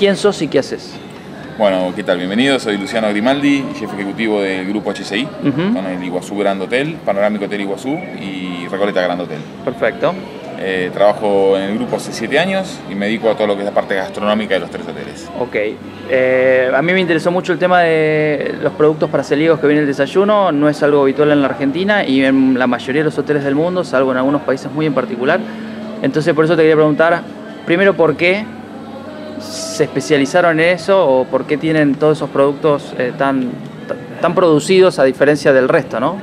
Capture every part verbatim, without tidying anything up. ¿Quién sos y qué haces? Bueno, ¿qué tal? Bienvenido, soy Luciano Grimaldi, jefe ejecutivo del grupo H C I, uh-huh. con el Iguazú Grand Hotel, Panorámico Hotel Iguazú y Recoleta Grand Hotel. Perfecto. Eh, trabajo en el grupo hace siete años y me dedico a todo lo que es la parte gastronómica de los tres hoteles. Ok. Eh, a mí me interesó mucho el tema de los productos para celíacos que viene el desayuno. No es algo habitual en la Argentina y en la mayoría de los hoteles del mundo, salvo en algunos países muy en particular. Entonces, por eso te quería preguntar, primero, ¿por qué se especializaron en eso o por qué tienen todos esos productos eh, tan, tan producidos a diferencia del resto, ¿no?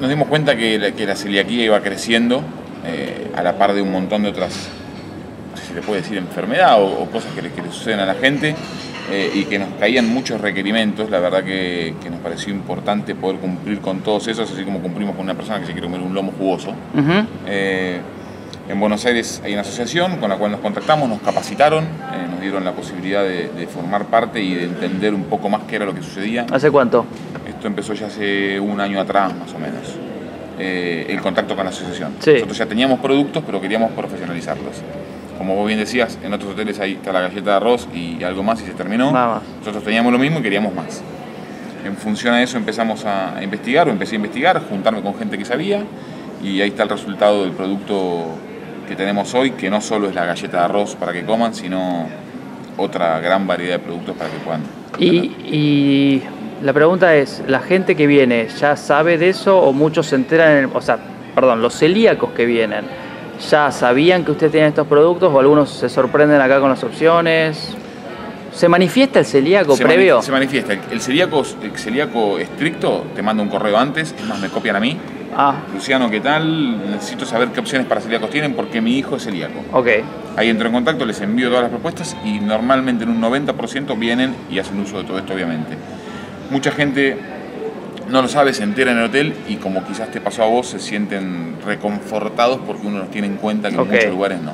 Nos dimos cuenta que la, que la celiaquía iba creciendo eh, a la par de un montón de otras, no sé si le puede decir enfermedad o, o cosas que le, que le suceden a la gente eh, y que nos caían muchos requerimientos. La verdad que, que nos pareció importante poder cumplir con todos esos, así como cumplimos con una persona que se quiere comer un lomo jugoso. Uh-huh. eh, en Buenos Aires hay una asociación con la cual nos contactamos, nos capacitaron, eh, nos dieron la posibilidad de, de formar parte y de entender un poco más qué era lo que sucedía. ¿Hace cuánto? Esto empezó ya hace un año atrás, más o menos, eh, el contacto con la asociación. Sí. Nosotros ya teníamos productos, pero queríamos profesionalizarlos. Como vos bien decías, en otros hoteles ahí está la galleta de arroz y algo más y se terminó. Nada. Nosotros teníamos lo mismo y queríamos más. En función a eso empezamos a investigar, o empecé a investigar, juntarme con gente que sabía, y ahí está el resultado del producto que tenemos hoy, que no solo es la galleta de arroz para que coman, sino otra gran variedad de productos para que puedan. Y... La pregunta es, ¿la gente que viene ya sabe de eso o muchos se enteran, o sea, perdón, los celíacos que vienen, ¿ya sabían que ustedes tienen estos productos o algunos se sorprenden acá con las opciones? ¿Se manifiesta el celíaco se previo? Mani se manifiesta. El, el, celíaco, el celíaco estricto te manda un correo antes, es más, me copian a mí. Ah. Luciano, ¿qué tal? Necesito saber qué opciones para celíacos tienen porque mi hijo es celíaco. Ok. Ahí entro en contacto, les envío todas las propuestas y normalmente en un noventa por ciento vienen y hacen uso de todo esto, obviamente. Mucha gente no lo sabe, se entera en el hotel y como quizás te pasó a vos, se sienten reconfortados porque uno los tiene en cuenta que okay. en muchos lugares no.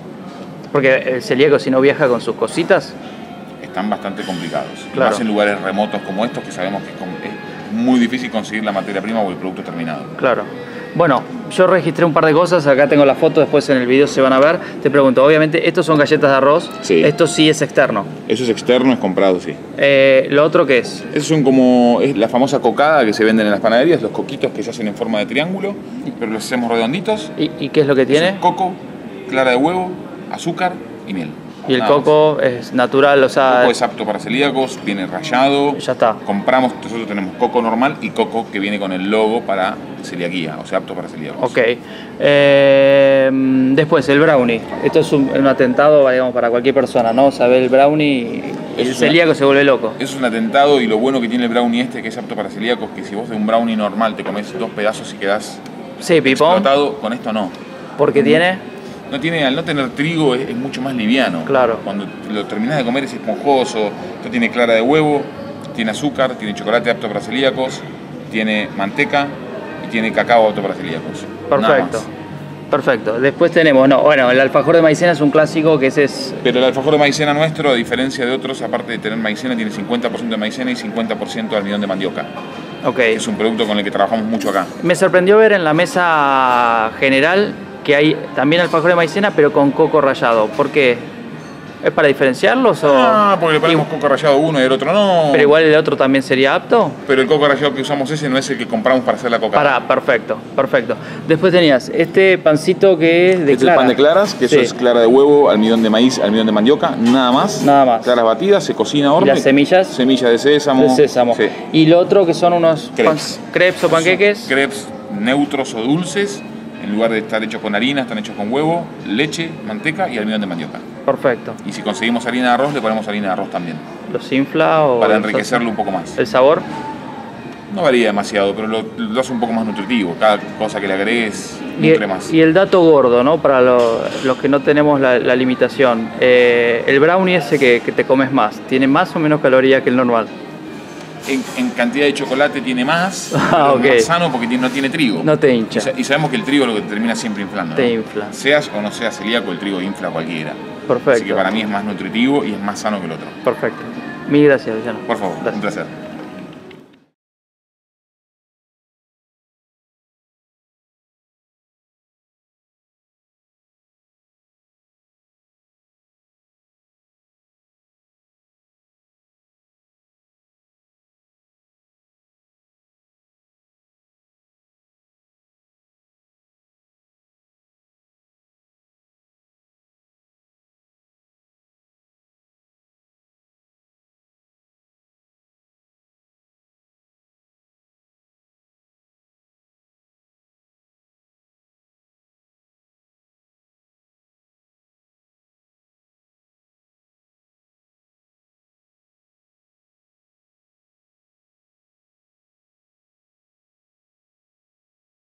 Porque el celíaco si no viaja con sus cositas... Están bastante complicados. Claro. Más en lugares remotos como estos que sabemos que es muy difícil conseguir la materia prima o el producto terminado. Claro. Bueno, yo registré un par de cosas, acá tengo la foto, después en el video se van a ver. Te pregunto, obviamente, ¿estos son galletas de arroz? Sí. ¿Esto sí es externo? Eso es externo, es comprado, sí. Eh, ¿Lo otro qué es? Esos son como es la famosa cocada que se venden en las panaderías, los coquitos que se hacen en forma de triángulo, pero los hacemos redonditos. ¿Y, y qué es lo que tiene? Es coco, clara de huevo, azúcar y miel. Y el coco es natural, o sea... El coco es apto para celíacos, viene rallado. Ya está. Compramos, nosotros tenemos coco normal y coco que viene con el logo para celiaquía, o sea, apto para celíacos. Ok. Eh, después, el brownie. Esto es un, un atentado, digamos, para cualquier persona, ¿no? O sea, ve el brownie y el celíaco se vuelve loco. Es un atentado y lo bueno que tiene el brownie este, que es apto para celíacos, que si vos de un brownie normal te comes dos pedazos y quedás... Sí, pipón. Explotado, con esto no. ¿Por qué tiene...? No tiene, al no tener trigo es, es mucho más liviano. Claro. Cuando lo terminas de comer es esponjoso. Esto tiene clara de huevo, tiene azúcar, tiene chocolate apto para celíacos, tiene manteca y tiene cacao apto para celíacos. Perfecto. Perfecto. Después tenemos, no, bueno, el alfajor de maicena es un clásico que ese es... Pero el alfajor de maicena nuestro, a diferencia de otros, aparte de tener maicena, tiene cincuenta por ciento de maicena y cincuenta por ciento de almidón de mandioca. Ok. Es un producto con el que trabajamos mucho acá. Me sorprendió ver en la mesa general... que hay también alfajor de maicena, pero con coco rallado. ¿Por qué? ¿Es para diferenciarlos o...? Ah, porque le ponemos coco rallado uno y el otro no. ¿Pero igual el otro también sería apto? Pero el coco rallado que usamos ese no es el que compramos para hacer la coca. Para, perfecto, perfecto. Después tenías este pancito que es de este clara. Es pan de claras, que sí. Eso es clara de huevo, almidón de maíz, almidón de mandioca, nada más. Nada más. Claras batidas, se cocina a horno. ¿Y las semillas? Semillas de sésamo. De sésamo. Sí. Y lo otro que son unos... Crepes. Crepes o panqueques. Crepes neutros o dulces. En lugar de estar hechos con harina, están hechos con huevo, leche, manteca y almidón de mandioca. Perfecto. Y si conseguimos harina de arroz, le ponemos harina de arroz también. ¿Los infla o...? Para enriquecerlo un poco más. ¿El sabor? No varía demasiado, pero lo, lo hace un poco más nutritivo. Cada cosa que le agregues, nutre más. Y el dato gordo, ¿no? Para lo, los que no tenemos la, la limitación. Eh, el brownie ese que, que te comes más, ¿tiene más o menos calorías que el normal? En, en cantidad de chocolate tiene más, ah, okay. más sano porque no tiene trigo. No te hincha. Y, y sabemos que el trigo es lo que termina siempre inflando. Te ¿no? infla. Seas o no seas celíaco, el trigo infla cualquiera. Perfecto. Así que para mí es más nutritivo y es más sano que el otro. Perfecto. Mil gracias, Luciano. Por favor, gracias. Un placer.